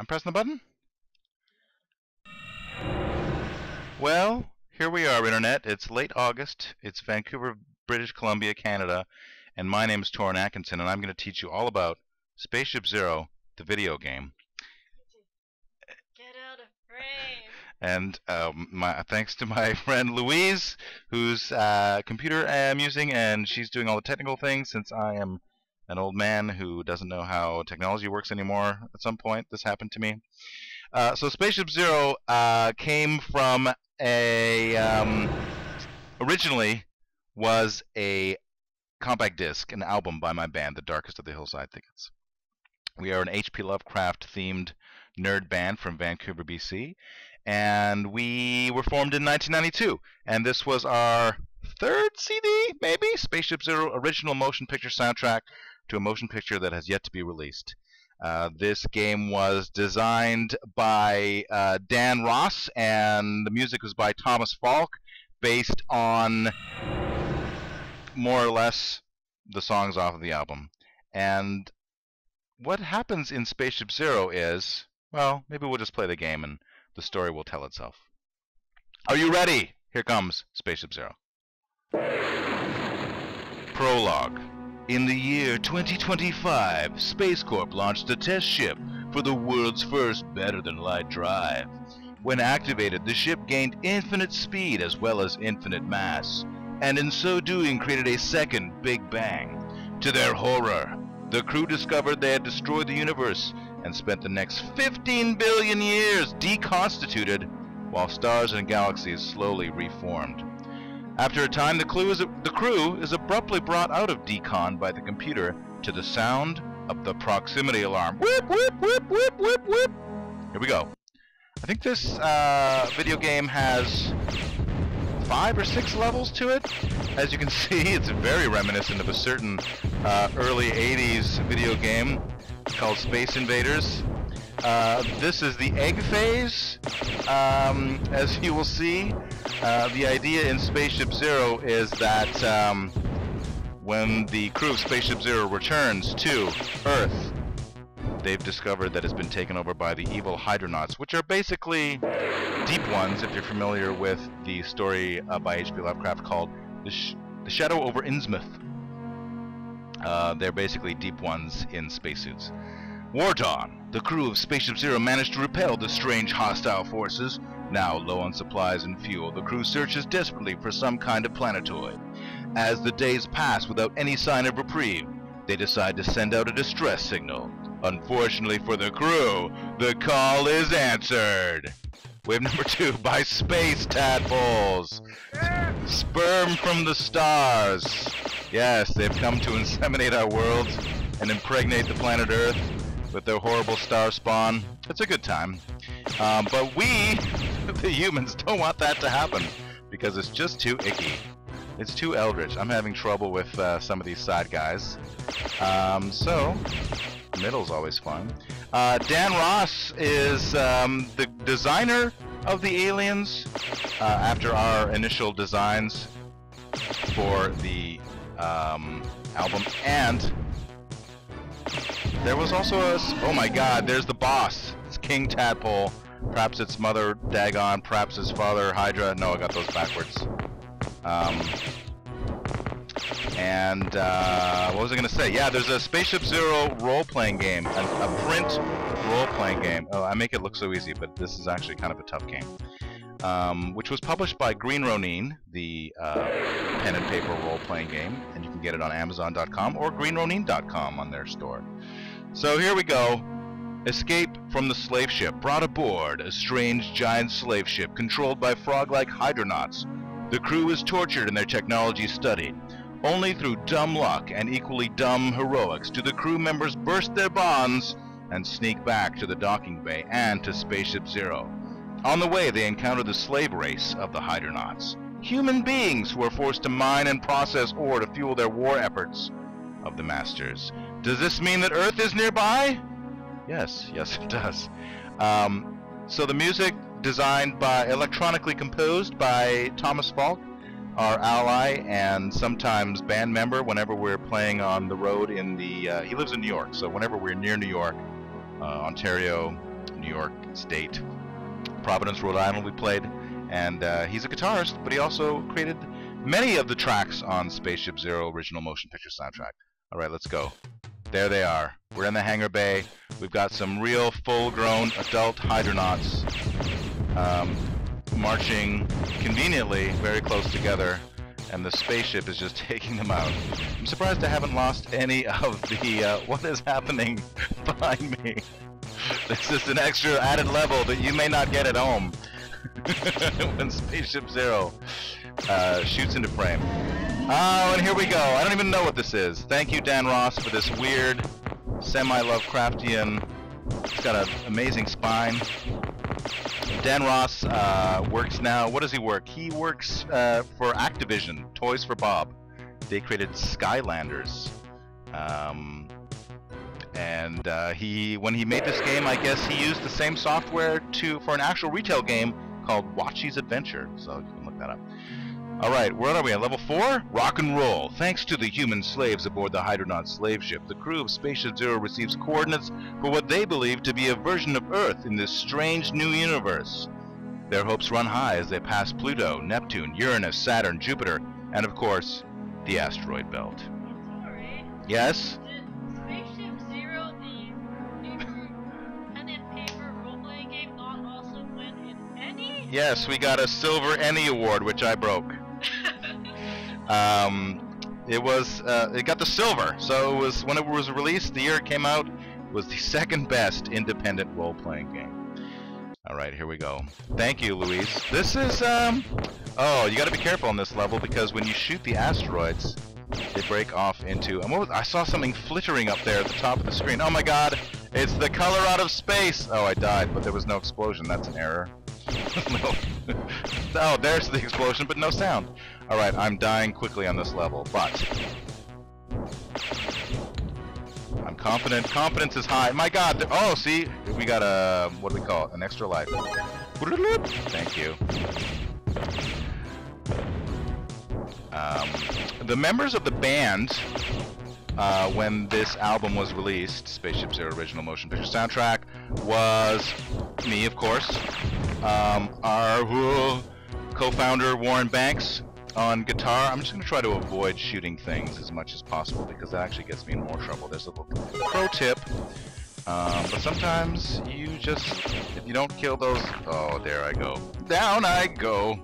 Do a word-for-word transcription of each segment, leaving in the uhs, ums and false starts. I'm pressing the button? Well, here we are, Internet. It's late August. It's Vancouver, British Columbia, Canada. And my name is Toren Atkinson, and I'm going to teach you all about Spaceship Zero, the video game. Get out of frame! And um, my, thanks to my friend Louise, whose uh, computer I'm using, and she's doing all the technical things since I am an old man who doesn't know how technology works anymore. At some point, this happened to me. Uh, so Spaceship Zero uh, came from a... Um, originally was a compact disc, an album by my band, The Darkest of the Hillside Thickets. We are an H P Lovecraft-themed nerd band from Vancouver, B C, and we were formed in nineteen ninety-two, and this was our third C D, maybe? Spaceship Zero, original motion picture soundtrack to a motion picture that has yet to be released. Uh, this game was designed by uh, Dan Ross, and the music was by Thomas Falk, based on more or less the songs off of the album. And what happens in Spaceship Zero is, well, maybe we'll just play the game and the story will tell itself. Are you ready? Here comes Spaceship Zero. Prologue. In the year twenty twenty-five, Space Corp launched a test ship for the world's first better-than-light drive. When activated, the ship gained infinite speed as well as infinite mass, and in so doing created a second Big Bang. To their horror, the crew discovered they had destroyed the universe and spent the next fifteen billion years deconstituted while stars and galaxies slowly reformed. After a time, the, clue is a, the crew is abruptly brought out of decon by the computer to the sound of the proximity alarm. Whoop, whoop, whoop, whoop, whoop, whoop. Here we go. I think this uh, video game has five or six levels to it. As you can see, it's very reminiscent of a certain uh, early eighties video game called Space Invaders. Uh, this is the egg phase, um, as you will see. Uh, the idea in Spaceship Zero is that um, when the crew of Spaceship Zero returns to Earth, they've discovered that it's been taken over by the evil Hydronauts, which are basically Deep Ones, if you're familiar with the story uh, by H P Lovecraft called The, Sh The Shadow Over Innsmouth. Uh, they're basically Deep Ones in spacesuits. War dawn. The crew of Spaceship Zero managed to repel the strange hostile forces. Now low on supplies and fuel, the crew searches desperately for some kind of planetoid. As the days pass without any sign of reprieve, they decide to send out a distress signal. Unfortunately for the crew, the call is answered. Wave number two by space tadpoles. Sperm from the stars. Yes, they've come to inseminate our worlds and impregnate the planet Earth with their horrible star spawn. It's a good time. Um, but we, the humans, don't want that to happen because it's just too icky. It's too eldritch. I'm having trouble with uh, some of these side guys. Um, so, middle's always fun. Uh, Dan Ross is um, the designer of the aliens uh, after our initial designs for the um, album. And there was also a... Oh my god, there's the boss. It's King Tadpole. Perhaps it's Mother Dagon. Perhaps it's Father Hydra. No, I got those backwards. Um, and uh, what was I going to say? Yeah, there's a Spaceship Zero role-playing game. A, a print role-playing game. Oh, I make it look so easy, but this is actually kind of a tough game. Um, which was published by Green Ronin, the uh, pen and paper role-playing game. And you can get it on Amazon dot com or Green Ronin dot com on their store. So here we go. Escape from the slave ship. Brought aboard a strange giant slave ship controlled by frog-like hydronauts. The crew is tortured and their technology studied. Only through dumb luck and equally dumb heroics do the crew members burst their bonds and sneak back to the docking bay and to Spaceship Zero. On the way, they encounter the slave race of the Hydronauts, human beings who are forced to mine and process ore to fuel their war efforts of the Masters. Does this mean that Earth is nearby? Yes, yes it does. Um, so the music designed by, electronically composed by Thomas Falk, our ally and sometimes band member whenever we're playing on the road in the, uh, he lives in New York, so whenever we're near New York, uh, Ontario, New York State, Providence, Rhode Island we played, and uh, he's a guitarist, but he also created many of the tracks on Spaceship Zero original motion picture soundtrack. Alright, let's go. There they are. We're in the hangar bay. We've got some real full-grown adult Hydronauts um, marching conveniently very close together, and the spaceship is just taking them out. I'm surprised I haven't lost any of the uh, what is happening behind me. This is an extra added level that you may not get at home when Spaceship Zero uh, shoots into frame. Oh, and here we go. I don't even know what this is. Thank you, Dan Ross, for this weird, semi-Lovecraftian... He's got an amazing spine. Dan Ross uh, works now... What does he work? He works uh, for Activision, Toys for Bob. They created Skylanders. Um, and uh, he, when he made this game, I guess he used the same software to for an actual retail game called Watchy's Adventure. So you can look that up. Alright, where are we at? Level four? Rock and roll. Thanks to the human slaves aboard the Hydronaut slave ship, the crew of Spaceship Zero receives coordinates for what they believe to be a version of Earth in this strange new universe. Their hopes run high as they pass Pluto, Neptune, Uranus, Saturn, Jupiter, and of course, the asteroid belt. Sorry. Yes? Did Spaceship Zero, the new pen and paper role-playing game, not also win an Emmy? Yes, we got a silver Emmy award, which I broke. um, it was uh, it got the silver, so it was when it was released, the year it came out, it was the second best independent role-playing game. Alright, here we go. Thank you, Louise. This is um oh, you gotta be careful on this level because when you shoot the asteroids, they break off into and what was, I saw something flittering up there at the top of the screen. Oh my god, it's the color out of space! Oh, I died, but there was no explosion, that's an error. No. Oh, there's the explosion, but no sound. Alright, I'm dying quickly on this level, but... I'm confident. Confidence is high. My god! Oh, see? We got a... what do we call it? An extra life. Thank you. Um, the members of the band, uh, when this album was released, Spaceship Zero original motion picture soundtrack, was... me, of course. Um, our uh, co-founder Warren Banks on guitar. I'm just going to try to avoid shooting things as much as possible because that actually gets me in more trouble. There's a little pro tip. Um, but sometimes you just, if you don't kill those, oh, there I go. Down I go.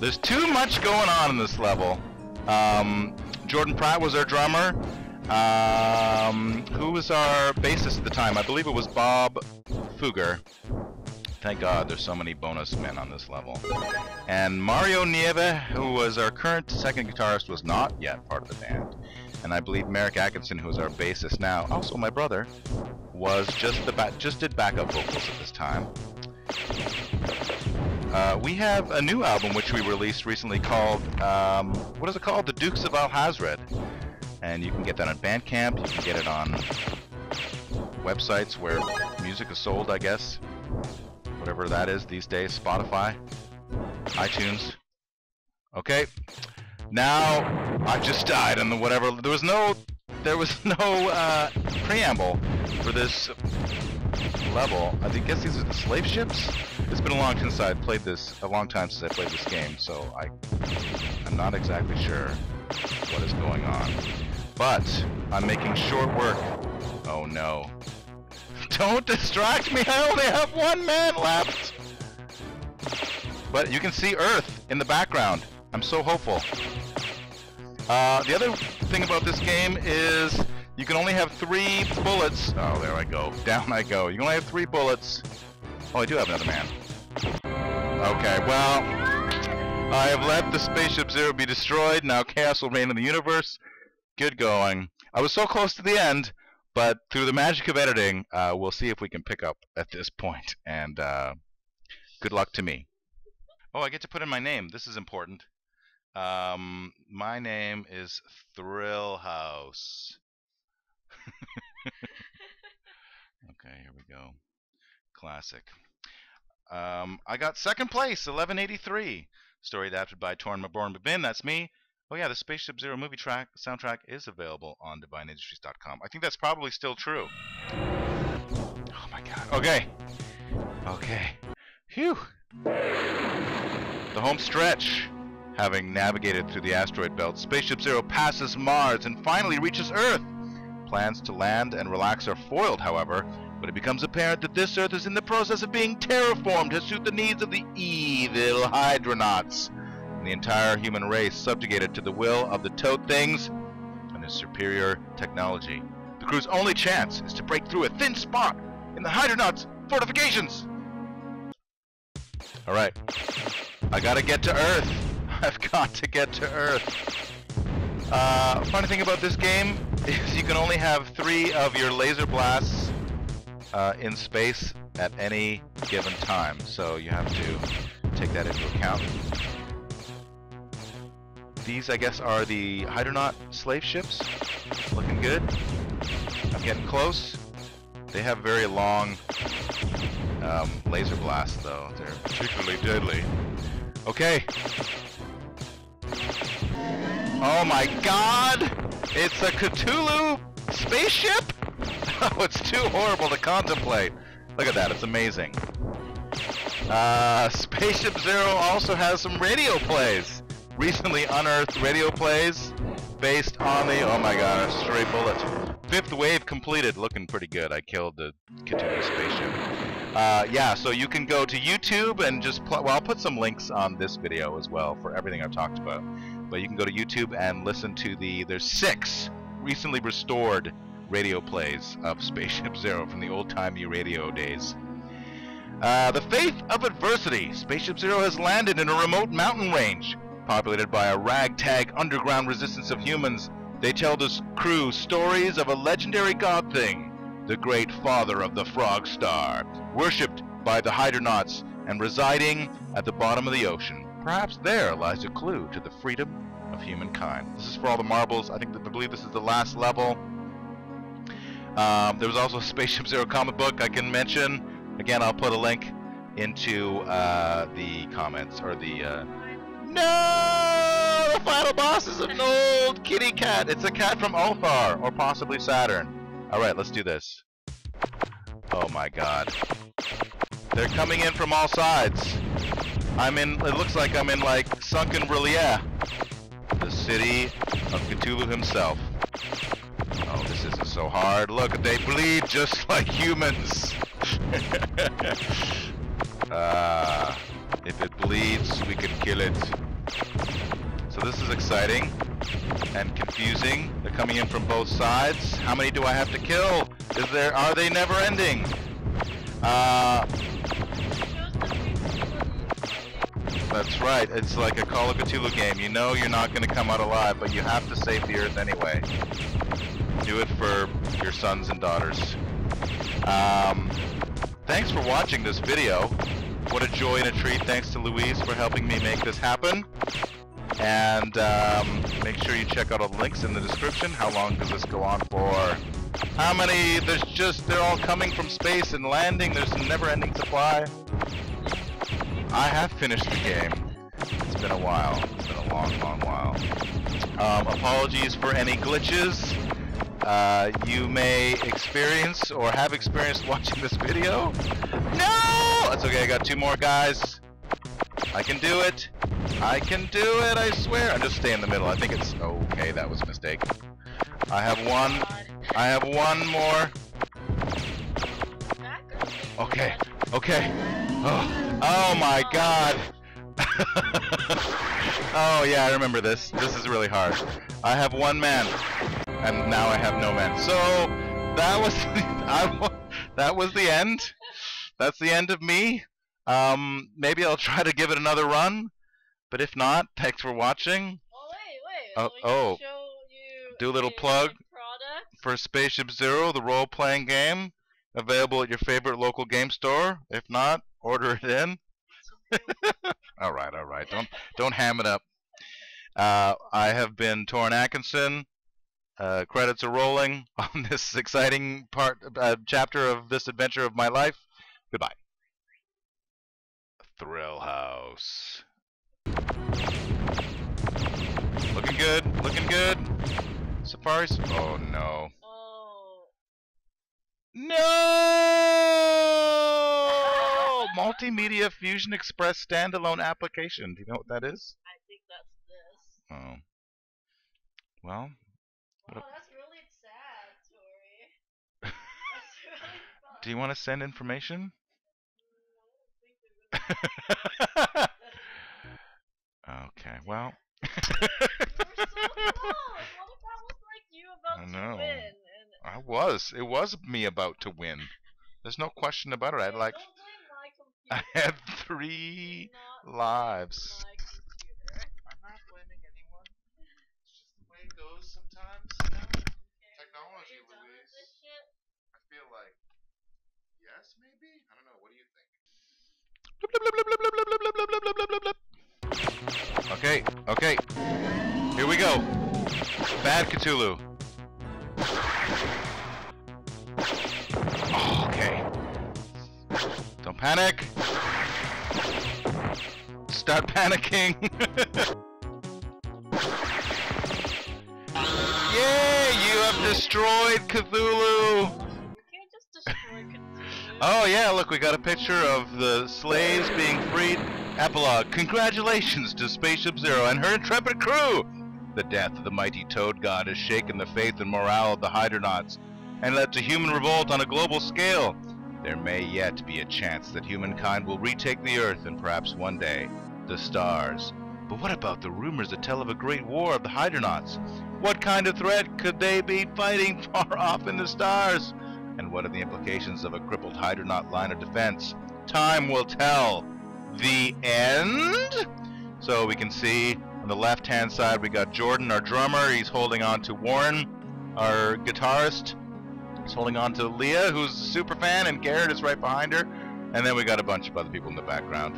There's too much going on in this level. Um, Jordan Pratt was our drummer. Um, who was our bassist at the time? I believe it was Bob Fuger. Thank God, there's so many bonus men on this level. And Mario Nieve, who was our current second guitarist, was not yet part of the band. And I believe Merrick Atkinson, who is our bassist now, also my brother, was just the ba just did backup vocals at this time. Uh, we have a new album which we released recently called um, what is it called? The Dukes of Al-Hazred. And you can get that on Bandcamp, you can get it on websites where music is sold, I guess. Whatever that is these days, Spotify, iTunes. Okay, now I've just died on the whatever. There was no, there was no uh, preamble for this level. I guess these are the slave ships? It's been a long since I played this, a long time since I played this game, so I, I'm not exactly sure what is going on. But I'm making short work. Oh no. Don't distract me! I only have one man left! But you can see Earth in the background. I'm so hopeful. Uh, the other thing about this game is you can only have three bullets. Oh, there I go. Down I go. You can only have three bullets. Oh, I do have another man. Okay, well, I have let the Spaceship Zero be destroyed. Now chaos will reign in the universe. Good going. I was so close to the end, but through the magic of editing, uh, we'll see if we can pick up at this point. And uh, good luck to me. Oh, I get to put in my name. This is important. Um, my name is Thrill House. Okay, here we go. Classic. Um, I got second place, eleven eighty-three. Story adapted by Toren Atkinson. That's me. oh yeah, the Spaceship Zero movie track soundtradivine is available on Divine Industries dot com. I think that's probably still true. Oh my god. Okay. Okay. Phew. The home stretch. Having navigated through the asteroid belt, Spaceship Zero passes Mars and finally reaches Earth. Plans to land and relax are foiled, however, when it becomes apparent that this Earth is in the process of being terraformed to suit the needs of the evil Hydronauts, and the entire human race subjugated to the will of the Toad Things and its superior technology. The crew's only chance is to break through a thin spot in the Hydronauts' fortifications. Alright, I gotta get to Earth. I've got to get to Earth. Uh, funny thing about this game is you can only have three of your laser blasts uh, in space at any given time, so you have to take that into account. These, I guess, are the Hydronaut slave ships. Looking good. I'm getting close. They have very long um, laser blasts, though. They're particularly deadly. Okay. Oh my god! It's a Cthulhu spaceship? Oh, it's too horrible to contemplate. Look at that, it's amazing. Uh, Spaceship Zero also has some radio plays. Recently unearthed radio plays based on the, oh my god, stray bullets. Fifth wave completed, looking pretty good. I killed the Cthulhu spaceship. Uh, yeah, so you can go to YouTube and just, pl well, I'll put some links on this video as well for everything I've talked about. But you can go to YouTube and listen to the, there's six recently restored radio plays of Spaceship Zero from the old-timey radio days. Uh, the Faith of Adversity. Spaceship Zero has landed in a remote mountain range, populated by a ragtag underground resistance of humans. They tell this crew stories of a legendary god thing, the great father of the Frog Star, worshipped by the Hydronauts and residing at the bottom of the ocean. Perhaps there lies a clue to the freedom of humankind. This is for all the marbles. I think that, I believe this is the last level. Um, there was also a Spaceship Zero comic book I can mention. Again, I'll put a link into uh, the comments or the... Uh... No! The final boss is an old kitty cat. It's a cat from Ulthar or possibly Saturn. Alright, let's do this. Oh my god. They're coming in from all sides. I'm in, it looks like I'm in like sunken R'lyeh, the city of Cthulhu himself. Oh, this isn't so hard. Look, they bleed just like humans. uh, if it bleeds, we can kill it. So this is exciting and confusing. They're coming in from both sides. How many do I have to kill? Is there? Are they never ending? Uh, that's right. It's like a Call of Cthulhu game. You know you're not going to come out alive, but you have to save the Earth anyway. Do it for your sons and daughters. Um, thanks for watching this video. What a joy and a treat. Thanks to Louise for helping me make this happen. And um, make sure you check out all the links in the description. How long does this go on for? How many? There's just, they're all coming from space and landing. There's a never-ending supply. I have finished the game. It's been a while. It's been a long, long while. Um, apologies for any glitches uh, you may experience or have experienced watching this video. No! That's okay, I got two more guys. I can do it. I can do it, I swear. I'm just staying in the middle. I think it's okay, that was a mistake. I have one. I have one more. Okay. Okay. Oh, oh my god. Oh yeah, I remember this. This is really hard. I have one man. And now I have no man. So that was the, I, that was the end. That's the end of me. Um, maybe I'll try to give it another run, but if not, thanks for watching. Oh wait, wait. Oh, oh. Show you do a little a plug product for Spaceship Zero, the role-playing game, available at your favorite local game store. If not, order it in. all right, all right. Don't don't ham it up. Uh, I have been Toren Atkinson. Uh, credits are rolling on this exciting part uh, chapter of this adventure of my life. Goodbye. Thrill House. Looking good, looking good. Safari. Oh no. Oh. No! Multimedia Fusion Express standalone application. Do you know what that is? I think that's this. Oh. Well. Wow, that's really sad, Tori. That's really fun. Do you want to send information? No, I don't think we really okay, well. You were so close. What if that was like you about to win? And I was. It was me about to win. There's no question about it. I had like. I had three lives. I'm not blaming anyone. It's just the way it goes sometimes. You know? Okay, technology release. I feel like. Yes, maybe? I don't know. What do you think? Okay, okay. Here we go. Bad Cthulhu. Oh, okay. Don't panic. Start panicking. Yay! You have destroyed Cthulhu. Just destroy Cthulhu. Oh yeah! Look, we got a picture of the slaves being freed. Epilogue. Congratulations to Spaceship Zero and her intrepid crew! The death of the mighty Toad God has shaken the faith and morale of the Hydronauts and led to human revolt on a global scale. There may yet be a chance that humankind will retake the Earth and perhaps one day the stars. But what about the rumors that tell of a great war of the Hydronauts? What kind of threat could they be fighting far off in the stars? And what are the implications of a crippled Hydronaut line of defense? Time will tell. The end. So we can see on the left hand side we got Jordan, our drummer. He's holding on to Warren, our guitarist. He's holding on to R'lyeh, who's a super fan, and Garrett is right behind her. And then we got a bunch of other people in the background.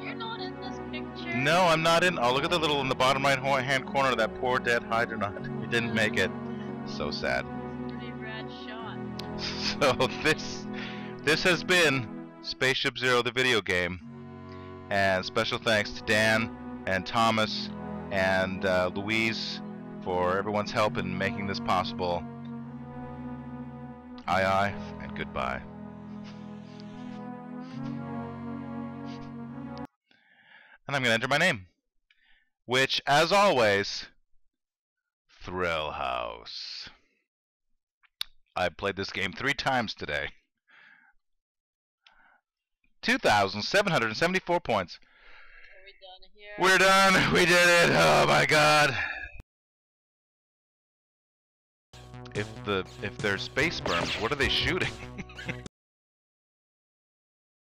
You're not in this picture. No, I'm not in. Oh, look at the little in the bottom right hand corner of that poor dead Hydronaut. He didn't make it. So sad. Pretty rad shot. So this this has been Spaceship Zero, the video game. And special thanks to Dan and Thomas and uh, Louise for everyone's help in making this possible. Aye aye, and goodbye. And I'm going to enter my name, which, as always, Thrill House. I played this game three times today. two thousand seven hundred seventy-four points. Are we done here? We're done. We did it. Oh my god. If the if they're space berms, what are they shooting?